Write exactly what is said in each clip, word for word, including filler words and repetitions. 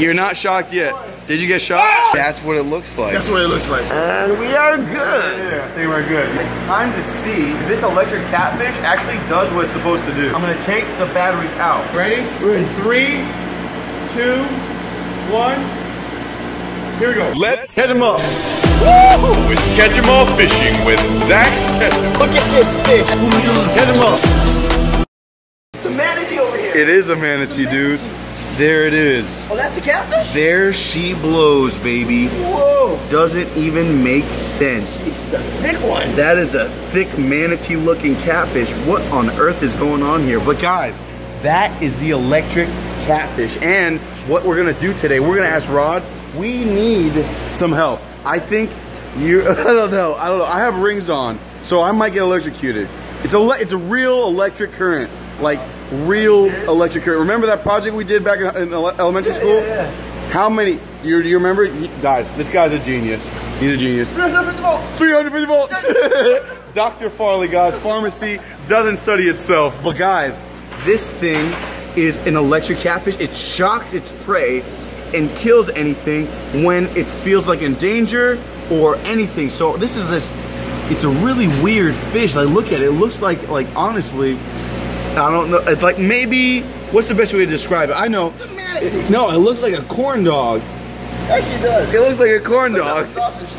You're not shocked yet. Did you get shocked? That's what it looks like. That's what it looks like. And we are good. Yeah, I think we're good. It's time to see if this electric catfish actually does what it's supposed to do. I'm gonna take the batteries out. Ready? We're in three, two, one. Here we go. Let's head him up. Woo! With Catch 'em All Fishing with Zach Ketchum. Look at this fish. Get him up. It's a manatee over here. It is a manatee, dude. There it is. Oh, that's the catfish? There she blows, baby. Whoa. Doesn't even make sense. It's the thick one. That is a thick manatee looking catfish. What on earth is going on here? But guys, that is the electric catfish. And what we're gonna do today, we're gonna ask Rod, we need some help. I think you, I don't know, I don't know. I have rings on, so I might get electrocuted. It's a, it's a real electric current, like real electric current. Remember that project we did back in, in elementary yeah, school? Yeah, yeah. How many, you, do you remember? He, guys, this guy's a genius. He's a genius. three hundred fifty volts. three hundred fifty volts. Doctor Farley, guys, pharmacy doesn't study itself. But guys, this thing is an electric catfish. It shocks its prey and kills anything when it feels like in danger or anything. So this is this, it's a really weird fish. Like look at it, it looks like, like honestly, I don't know, it's like maybe, what's the best way to describe it? I know, it, no, it looks like a corn dog. Actually does. It looks like a corn dog.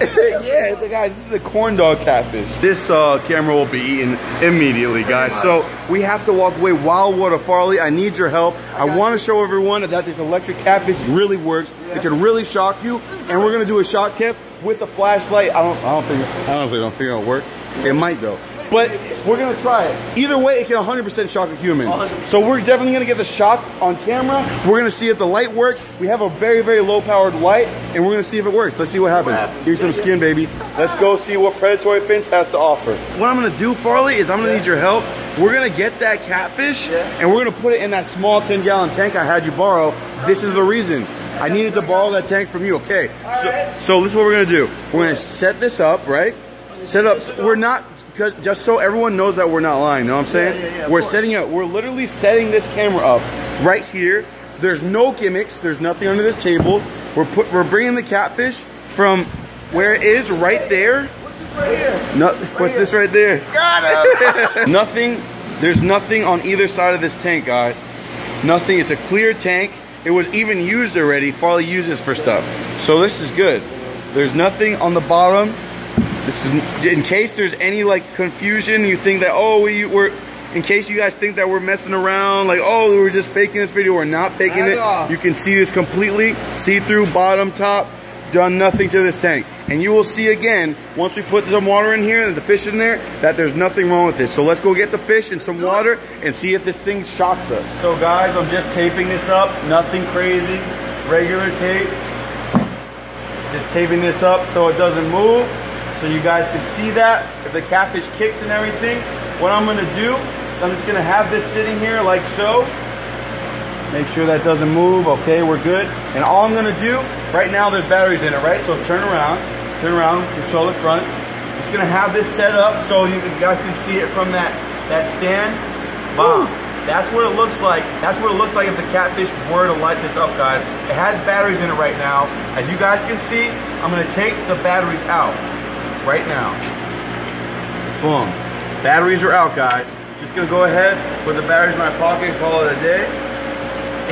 Yeah, guys, this is a corn dog catfish. This uh, camera will be eaten immediately, guys. So we have to walk away. Wild World of Farley, I need your help. I, I want to show everyone that this electric catfish really works. Yeah. It can really shock you. And we're gonna do a shock test with a flashlight. I don't, I don't think, I honestly don't think it'll work. It might though. But we're gonna try it. Either way, it can one hundred percent shock a human. So we're definitely gonna get the shock on camera. We're gonna see if the light works. We have a very, very low powered light and we're gonna see if it works. Let's see what happens. Here's some skin, baby. Let's go see what Predatory Fins has to offer. What I'm gonna do, Farley, is I'm gonna yeah. need your help. We're gonna get that catfish yeah. and we're gonna put it in that small ten gallon tank I had you borrow. This is the reason. I needed to borrow that tank from you, okay. So, right. so this is what we're gonna do. We're gonna set this up, right? Set up, so we're not, Because just so everyone knows that we're not lying, know what I'm saying? Yeah, yeah, yeah, we're setting up, we're literally setting this camera up right here. There's no gimmicks, there's nothing under this table. We're put, we're bringing the catfish from where it is, right there. What's this right here? No, right what's here. this right there? Got him! Nothing, there's nothing on either side of this tank, guys. Nothing, it's a clear tank. It was even used already, Farley uses for stuff. So this is good. There's nothing on the bottom. This is in case there's any like confusion. You think that oh we were, in case you guys think that we're messing around, like oh we were just faking this video. We're not faking it. All. You can see this completely see through, bottom, top. Done nothing to this tank, and you will see again once we put some water in here and the fish in there that there's nothing wrong with this. So let's go get the fish and some water and see if this thing shocks us. So guys, I'm just taping this up. Nothing crazy. Regular tape. Just taping this up so it doesn't move. So you guys can see that, if the catfish kicks and everything. What I'm gonna do is I'm just gonna have this sitting here like so. Make sure that doesn't move, okay, we're good. And all I'm gonna do, right now there's batteries in it, right? So turn around, turn around, control the front. Just gonna have this set up so you guys can see it from that, that stand. Wow. Ooh. That's what it looks like. That's what it looks like if the catfish were to light this up, guys. It has batteries in it right now. As you guys can see, I'm gonna take the batteries out. Right now. Boom. Batteries are out, guys. Just gonna go ahead with the batteries in my pocket and call it a day.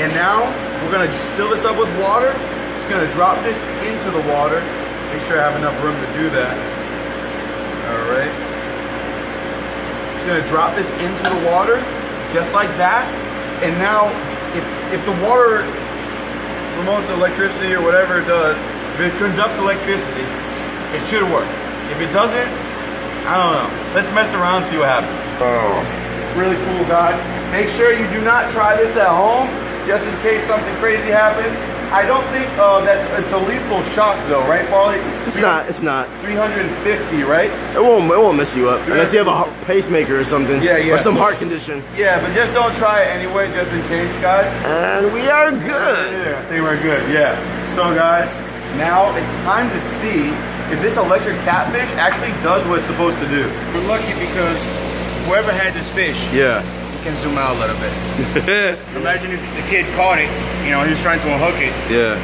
And now we're gonna fill this up with water. Just gonna drop this into the water. Make sure I have enough room to do that. Alright. Just gonna drop this into the water, just like that. And now if if the water promotes electricity or whatever it does, if it conducts electricity, it should work. If it doesn't, I don't know. Let's mess around and see what happens. Oh. Really cool, guys. Make sure you do not try this at home, just in case something crazy happens. I don't think uh, that's it's a lethal shock, though, right, Farley? It's not. It's not. three hundred fifty, right? It won't. It won't mess you up unless you have a pacemaker or something. Yeah, yeah. Or some heart condition. Yeah, but just don't try it anyway, just in case, guys. And we are good. Yeah, I think we're good. Yeah. So, guys, now it's time to see if this electric catfish actually does what it's supposed to do. We're lucky because whoever had this fish, yeah, can zoom out a little bit. Imagine if the kid caught it, you know, he was trying to unhook it. Yeah.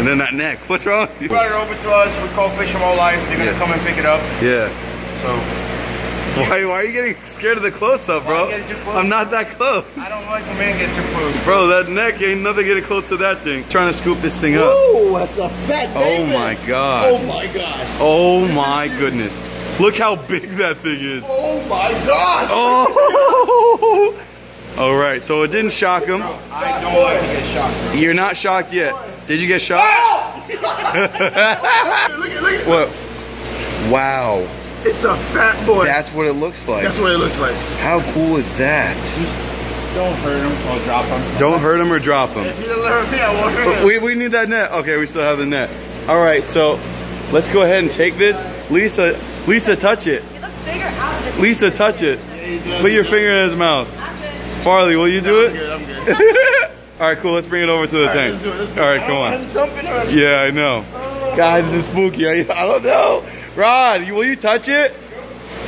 And then that neck, what's wrong? He brought it over to us, we call Fish Them All Life, they're gonna yeah. come and pick it up. Yeah. So. Why, why are you getting scared of the close-up, bro? Why are you getting too close? I'm not that close. I don't like the man getting too close. Bro, that neck, ain't nothing getting close to that thing. Trying to scoop this thing up. Ooh, that's a fat baby. Oh my God. Oh my God. Oh my goodness. Look how big that thing is. Oh my God! Oh! All right, so it didn't shock him. No, I don't want to get shocked. You're not shocked yet. Did you get shocked? Oh! Look at, look at. What? Wow. It's a fat boy. That's what it looks like. That's what it looks like. How cool is that? Just don't hurt him or drop him. Don't hurt him or drop him. If he doesn't hurt me, I won't hurt him. We, we need that net. Okay, we still have the net. All right, so let's go ahead and take this. Lisa. Lisa, touch it. It looks bigger out of this. Lisa, touch it. Yeah, put your finger in his mouth. I'm good. Farley, will you do no, I'm it? Good, I'm good. All right, cool. Let's bring it over to the All thing. Right, let's do it, let's do it. All right, come on. I'm jumping already. Yeah, I know. Oh. Guys, this is spooky. I, I don't know. Rod, will you touch it?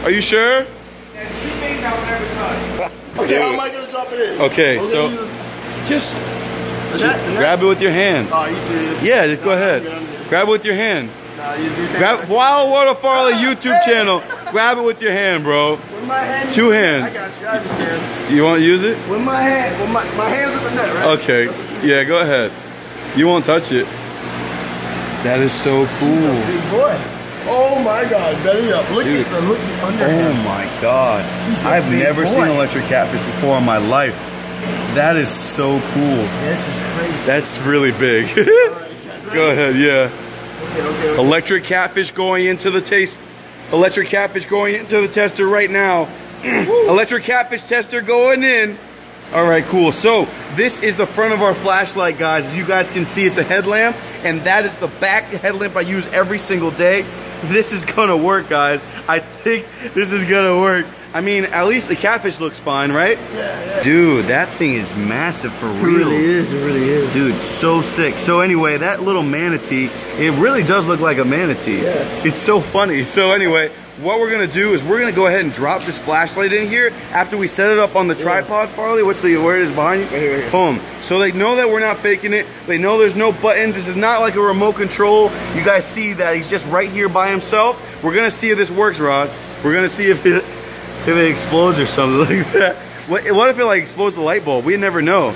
Are you sure? There's two things I will never touch. Okay, how am I going to drop it in? Okay, okay so just, just that, grab that? it with your hand. Oh, are you serious? Yeah, just no, go ahead. I'm good, I'm good. Grab it with your hand. Uh, Grab Wild World of Farley oh, YouTube hey. channel. Grab it with your hand, bro. With my hand. Two hands. I got you. I understand. You want to use it? With my hand. With my my hands with the net, right? Okay. Yeah, go ahead. You won't touch it. That is so cool. He's a big boy. Oh my God, belly up. Look Dude. at the look under. Oh my God. I've never boy. seen electric catfish before in my life. That is so cool. This is crazy. That's really big. Right, go ahead. Yeah. Okay, okay, okay. Electric catfish going into the taste. Electric catfish going into the tester right now. Electric catfish tester going in. All right, cool. So this is the front of our flashlight, guys. As you guys can see, it's a headlamp, and that is the back headlamp I use every single day. This is gonna work, guys. I think this is gonna work. I mean, at least the catfish looks fine, right? Yeah, yeah. Dude, that thing is massive for real. It really is, it really is. Dude, so sick. So anyway, that little manatee, it really does look like a manatee. Yeah. It's so funny. So anyway, what we're gonna do is we're gonna go ahead and drop this flashlight in here after we set it up on the yeah. tripod, Farley. What's the, where it is behind you? Right here, right here. Boom. So they know that we're not faking it. They know there's no buttons. This is not like a remote control. You guys see that he's just right here by himself. We're gonna see if this works, Rod. We're gonna see if it, if it explodes or something like that. What, what if it like explodes the light bulb? We never know.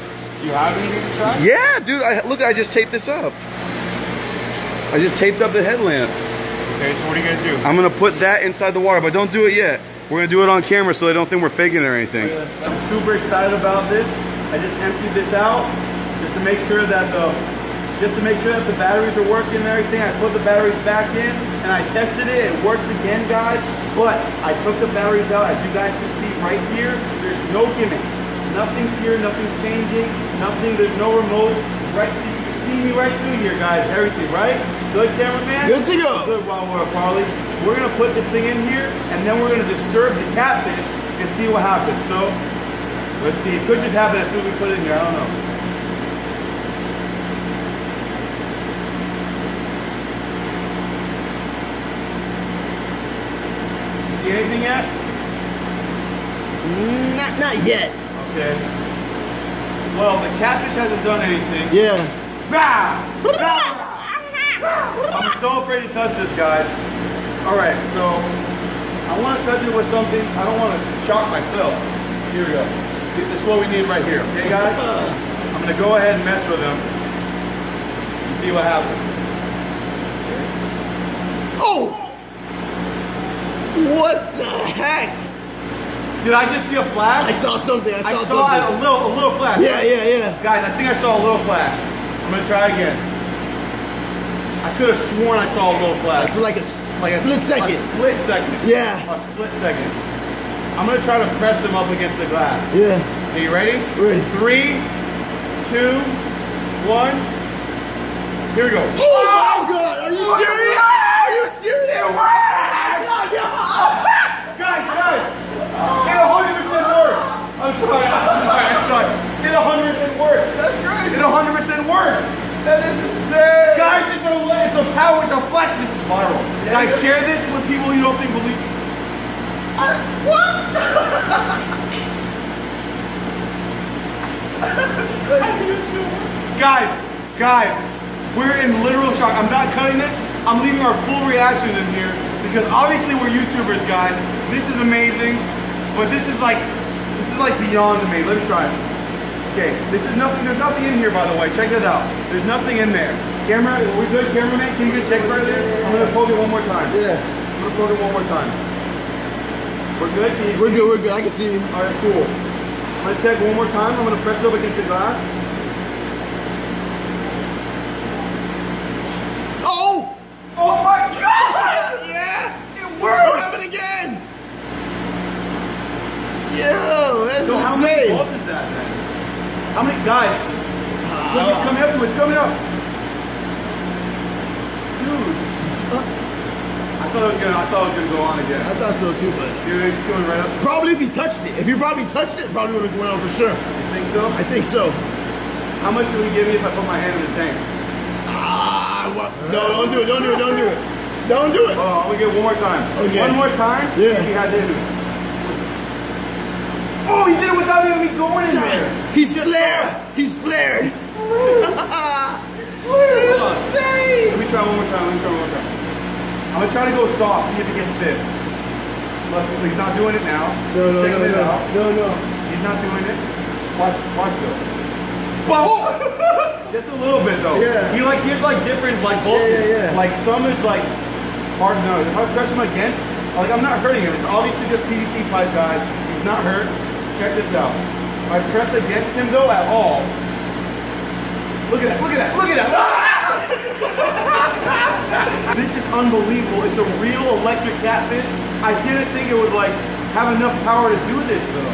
You have anything to try? Yeah, dude. I, look, I just taped this up. I just taped up the headlamp. Okay, so what are you gonna do? I'm gonna put that inside the water, but don't do it yet. We're gonna do it on camera so they don't think we're faking it or anything. Yeah. I'm super excited about this. I just emptied this out just to make sure that the just to make sure that the batteries are working and everything. I put the batteries back in and I tested it. It works again, guys. But I took the batteries out, as you guys can see right here. There's no gimmicks. Nothing's here, nothing's changing, nothing, there's no remote. Right, you can see me right through here, guys. Everything, right? Good, cameraman? Good to go. Good, Wild World of Farley. We're gonna put this thing in here and then we're gonna disturb the catfish and see what happens. So, let's see, it could just happen as soon as we put it in here, I don't know. Anything yet? Not, not yet. Okay. Well, the catfish hasn't done anything. Yeah. Rah! Rah! I'm so afraid to touch this, guys. All right, so I want to touch it with something. I don't want to shock myself. Here we go. This is what we need right here. Okay, guys? I'm going to go ahead and mess with him and see what happens. Oh! What the heck? Did I just see a flash? I saw something. I saw, I saw something. a little, a little flash. Yeah, yeah, yeah. Guys, I think I saw a little flash. I'm gonna try again. I could have sworn I saw a little flash. For like a like a split second. A split second. Yeah. A split second. I'm gonna try to press them up against the glass. Yeah. Are you ready? Ready. Three, two, one. Here we go. Oh, oh my God! Are you serious? Are you serious? Guys, guys, it one hundred percent works. I'm sorry, I'm sorry, I'm sorry. It one hundred percent works. That's crazy. It one hundred percent works. That is insane. Guys, it's a, it's a power, it's a flash. This is viral. Guys, share this with people you don't think believe you. Guys, guys, we're in literal shock. I'm not cutting this. I'm leaving our full reaction in here because obviously we're YouTubers, guys. This is amazing, but this is like, this is like beyond me. Let me try it. Okay, this is nothing. There's nothing in here, by the way. Check that out. There's nothing in there. Camera, are we good, cameraman? Can you check right there? I'm gonna poke it one more time. Yeah. I'm gonna poke it one more time. We're good? Can you see? We're good, we're good. I can see you. All right, cool. I'm gonna check one more time. I'm gonna press it up against the glass. Oh! Oh my God! Yeah! It worked! It happened again! Yo, that's so insane. How many bolts is that then? How many? Guys, uh, look, it's coming up to it. It's coming up. Dude. Uh, I thought it was gonna. I thought it was gonna go on again. I thought so too, but dude, it's going right up. Probably if he touched it. If you probably touched it, it probably would have went on for sure. You think so? I think so. How much will he give me if I put my hand in the tank? Ah, what? No, don't do it. Don't do it. Don't do it. Don't do it. Oh, I'm gonna get one more time. Okay. One more time. Yeah. See if he has it in it. Oh, he did it without even me going in there. He's flared. He's flared. He's flared. He's flared. It's insane. Let me try one more time. Let me try one more time. I'm gonna try to go soft, see if he gets this. Look, he's not doing it now. No, no, Check no, it no. out. No, no. He's not doing it. Watch, watch though. Oh! Just a little bit though. Yeah. He like, here's like different like voltage. Yeah, yeah, yeah. Like some is like hard nose. If I press him against, like I'm not hurting him. It's obviously just P V C pipe, guys. He's not hurt. Check this out. If I press against him though at all. Look at that, look at that, look at that. Ah! This is unbelievable. It's a real electric catfish. I didn't think it would like have enough power to do this though.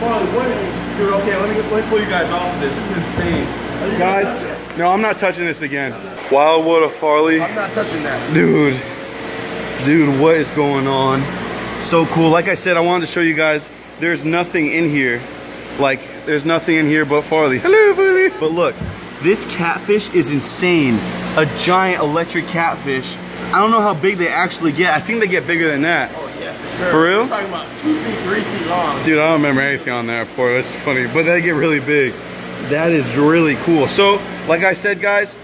Farley, what is it? Dude, okay, let me, let me pull you guys off of this. This is insane. Guys, no, I'm not touching this again. Wild World of Farley. I'm not touching that. Dude, dude, what is going on? So cool. Like I said, I wanted to show you guys, there's nothing in here. Like, there's nothing in here but Farley. Hello, Farley. But look. This catfish is insane. A giant electric catfish. I don't know how big they actually get. I think they get bigger than that. Oh yeah, for sure. For real? We're talking about two feet, three feet long. Dude, I don't remember anything on that before. That's funny, but they get really big. That is really cool. So, like I said, guys.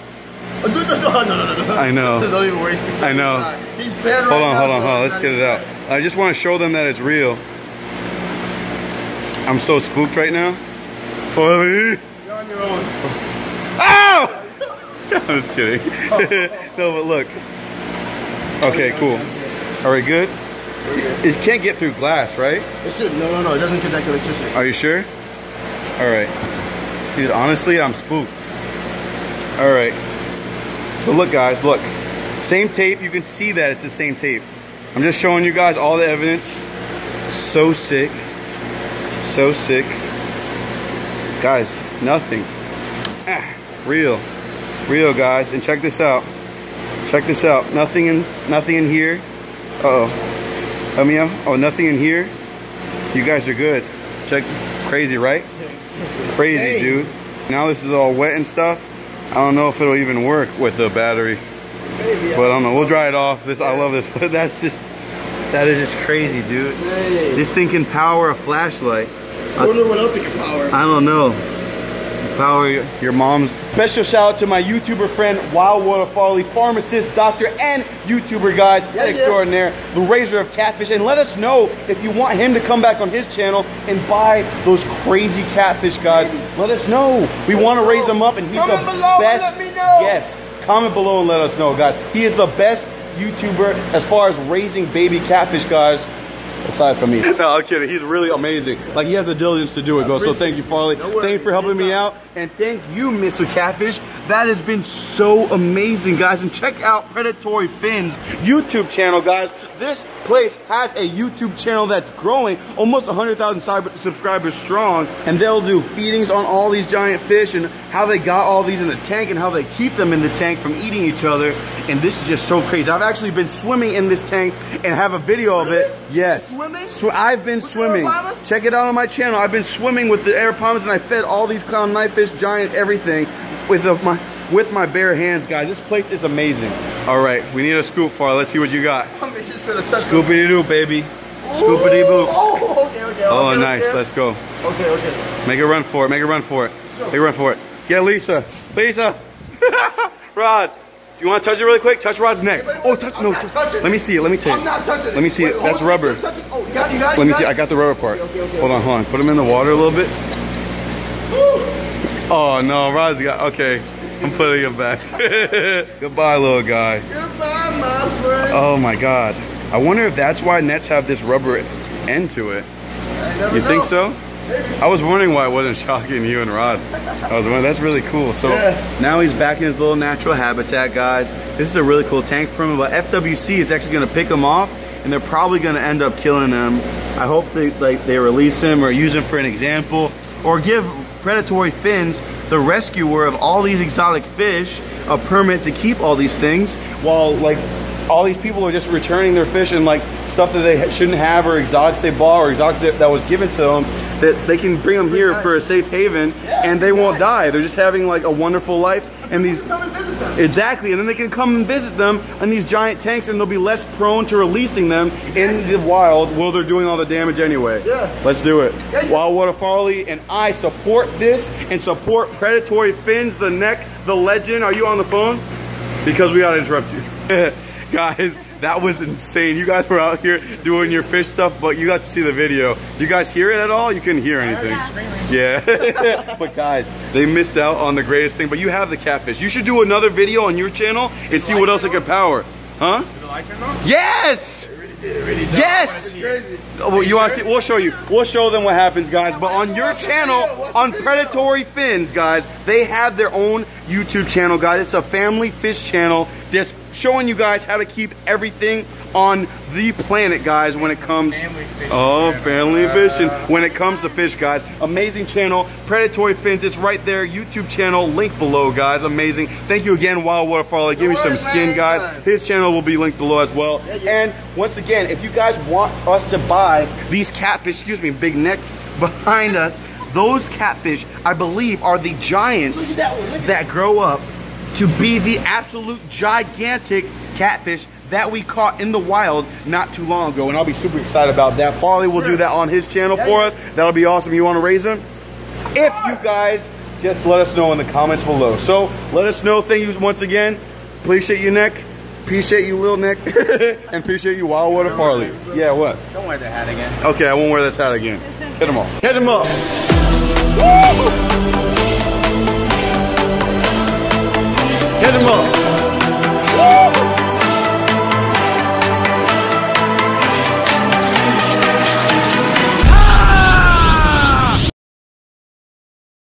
No, no, no, no, no. I know. Don't even waste it. I know. He's bad right now. Hold on, hold on, hold on. Let's get it out. I just want to show them that it's real. I'm so spooked right now. You're on your own. Oh! I'm just kidding. No, but look. Okay, cool. Are we good? It can't get through glass, right? It should. No, no, no. It doesn't connect electricity. Are you sure? All right. Dude, honestly, I'm spooked. All right. But look, guys, look. Same tape. You can see that it's the same tape. I'm just showing you guys all the evidence. So sick. So sick. Guys, nothing. Ah. Real, real guys, and check this out. Check this out. Nothing in, nothing in here. Uh oh, I mean, oh, nothing in here. You guys are good. Check, crazy, right? Crazy, dude. Now this is all wet and stuff. I don't know if it'll even work with the battery, but I don't know. We'll dry it off. This, I love this. But that's just, that is just crazy, dude. This thing can power a flashlight. I wonder what else it can power. I don't know. Power your mom's. Special shout out to my YouTuber friend, Wild World of Farley, pharmacist, doctor, and YouTuber, guys. Yeah, extraordinaire, yeah. The raiser of catfish. And let us know if you want him to come back on his channel and buy those crazy catfish, guys. Let us know. We want to raise them up, and he's comment the below best. And let me know. Yes, comment below and let us know, guys. He is the best YouTuber as far as raising baby catfish, guys. Aside from me. No, I'm kidding. He's really amazing. Like, he has the diligence to do it, bro. So thank you, Farley. No thank you for helping me out. And thank you, Mister Catfish. That has been so amazing, guys. And check out Predatory Fins YouTube channel, guys. This place has a YouTube channel that's growing, almost one hundred thousand subscribers strong. And they'll do feedings on all these giant fish and how they got all these in the tank and how they keep them in the tank from eating each other. And this is just so crazy. I've actually been swimming in this tank and have a video of it. Yes. Swimming? So I've been with swimming. Check it out on my channel. I've been swimming with the air palms and I fed all these clown knifefish, giant everything with the, my with my bare hands, guys. This place is amazing. All right, we need a scoop, Farley. Let's see what you got. I'm just gonna touch Scooby-Doo, baby. Ooh. Scoopity-boo. Oh, okay, okay. Oh, okay, nice. Let's go. Okay, okay. Make a run for it. Make a run for it. Make a run for it. Get Lisa. Lisa. Rod. Do you want to touch it really quick? Touch Rod's neck. Wait, wait, wait. Oh, touch. I'm no, touch. Let me see it. Let me take it. I'm not touching it. Let me see wait, it. That's rubber. It. Oh, you got it, you got it, Let me see. It. I got the rubber part. Okay, okay, okay. Hold on, hold on. Put him in the water a little bit. Oh, no. Rod's got. Okay. I'm putting him back. Goodbye, little guy. Goodbye, my friend. Oh, my God. I wonder if that's why nets have this rubber end to it. I never you know. think so? I was wondering why it wasn't shocking you and Rod. I was wondering, that's really cool. So yeah. Now he's back in his little natural habitat, guys. This is a really cool tank for him, but F W C is actually gonna pick him off and they're probably gonna end up killing him. I hope they, like, they release him or use him for an example or give Predatory Fins, the rescuer of all these exotic fish, a permit to keep all these things while like all these people are just returning their fish and like stuff that they shouldn't have or exotics they bought or exotics that, that was given to them, that they can bring them here for a safe haven and they won't die. They're just having like a wonderful life and these exactly and then they can come and visit them in these giant tanks and they'll be less prone to releasing them in the wild while they're doing all the damage anyway. Yeah. Let's do it. Wild World of Farley and I support this and support Predatory Fins, the neck, the legend. Are you on the phone? Because we gotta interrupt you. Guys, that was insane. You guys were out here doing your fish stuff, but you got to see the video. Did you guys hear it at all? You couldn't hear anything. Yeah. But guys, they missed out on the greatest thing, but you have the catfish. You should do another video on your channel and see what else it could power. Huh? Did the light turn on? Yes! It really does. Yes! Crazy. Oh, well, you sure? want to see? We'll show you. We'll show them what happens, guys. But on your channel, on Predatory Fins, guys, they have their own YouTube channel, guys. It's a family fish channel that's showing you guys how to keep everything on the planet, guys, when it comes family fishing, oh family uh, fishing when it comes to fish, guys. Amazing channel, Predatory Fins. It's right there. YouTube channel link below, guys. Amazing. Thank you again, Wild World of Farley. Give me some skin, guys. His channel will be linked below as well. And once again, if you guys want us to buy these catfish, excuse me, big neck behind us, those catfish I believe are the giants that, that. that grow up to be the absolute gigantic catfish that we caught in the wild not too long ago, and I'll be super excited about that. Farley will do that on his channel for us. That'll be awesome. You want to raise him? If you guys just let us know in the comments below. So let us know. Thank you once again. Appreciate you, Nick. Appreciate you, Lil Nick. And appreciate you, Wild World of Farley. Yeah, what? Don't wear that hat again. Okay, I won't wear this hat again. Hit him up. Hit him up. Woo!